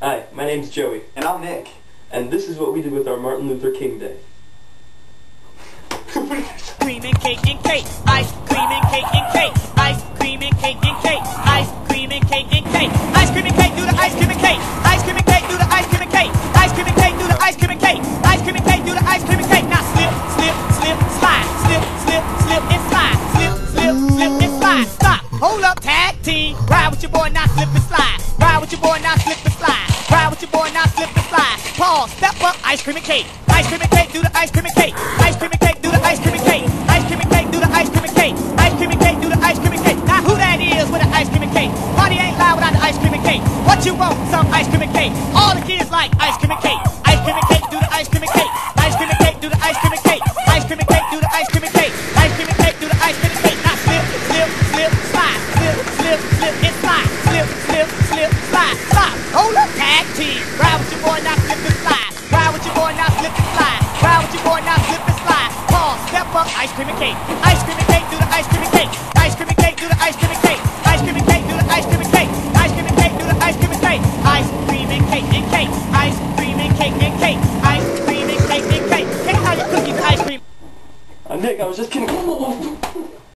Hi, my name's Joey. And I'm Nick. And this is what we did with our Martin Luther King Day. Cream and cake and cake, ice cream and cake and cake, ice cream and cake and cake, ice cream and cake and cake, ice cream and cake, do the ice cream and cake, ice cream and cake, do the ice cream and cake, ice cream and cake, do the ice cream and cake, ice cream and cake, do the ice cream and cake. Now slip, slip, slip, slide, slip, slip, slip, and slide, slip, slip, slip, and slide. Stop, hold up, tag team, ride with your boy, not slip and slide, ride with your boy, not slip and slide, ride with your boy, not slip and slide. Pause, step up, ice cream and cake, ice cream and cake, do the ice cream and cake, ice cream and cake. Ice cream and cake, ice cream and cake, do the ice cream and cake, ice cream and cake, do the ice cream and cake. Now who that is with the ice cream and cake? Party ain't loud without the ice cream and cake. What you want? Some ice cream and cake. All the kids like ice cream and cake. Ice cream and cake, do the ice cream and cake. Ice cream and cake, do the ice cream and cake. Ice cream and cake, do the ice cream and cake. Ice cream and cake, do the ice cream and cake. Now slip, slip, slip, slide, slip, slip, slip, and slide, slip, slip, slip, slide, stop. Hold up, tag team. Ride with your boy, now slip and slide. Ride with your boy, now slip and slide. Ride with your boy, now slip and slide. Step up, ice cream and cake. Ice cream and cake, do the ice cream and cake. Ice cream and cake, do the ice cream and cake. Ice cream and cake, do the ice cream and cake. Ice cream and cake, do the ice cream and cake. Ice cream and cake and cake. Ice cream and cake and cake. Ice cream and cake and cake. Take out your cookies, ice cream. Nick, I was just kidding.